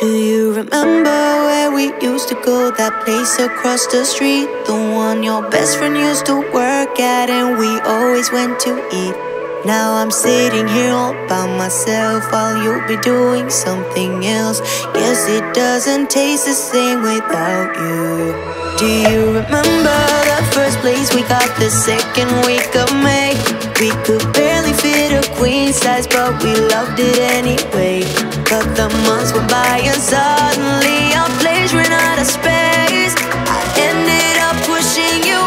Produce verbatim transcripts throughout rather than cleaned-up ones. Do you remember where we used to go? That place across the street, the one your best friend used to work at and we always went to eat. Now I'm sitting here all by myself while you'll be doing something else. Guess it doesn't taste the same without you. Do you remember the first place we got the second week of May? We could barely fit a queen size, but we loved it anyway. But the months went by and suddenly our place ran out of space. I ended up pushing you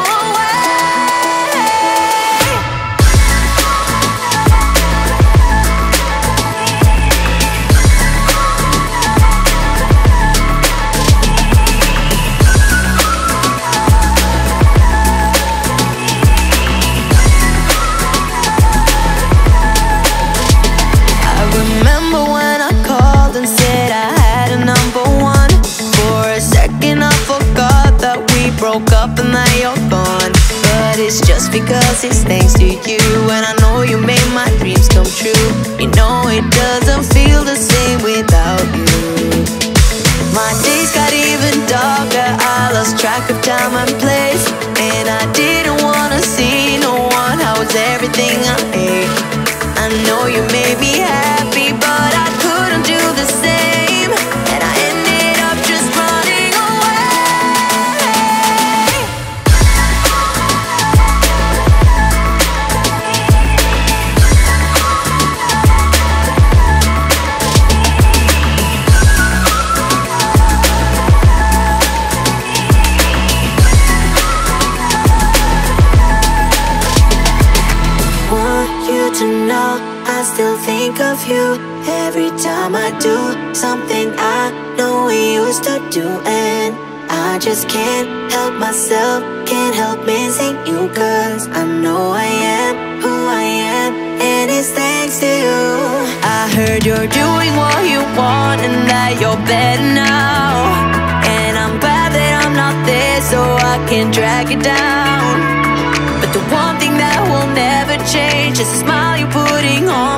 up and now you're gone. But it's just because it's thanks to you, and I know you made my dreams come true. You know it doesn't feel the same without you. My days got even darker, I lost track of time and place, and I didn't wanna see no one. How was everything I ate? I know you made me happy, but I couldn't do the same, and I ended up just running away. I still think of you every time I do something I know we used to do, and I just can't help myself, can't help missing you, 'cause I know I am who I am, and it's thanks to you. I heard you're doing what you want and that you're better now, and I'm glad that I'm not there so I can drag it down. The one thing that will never change is the smile you're putting on.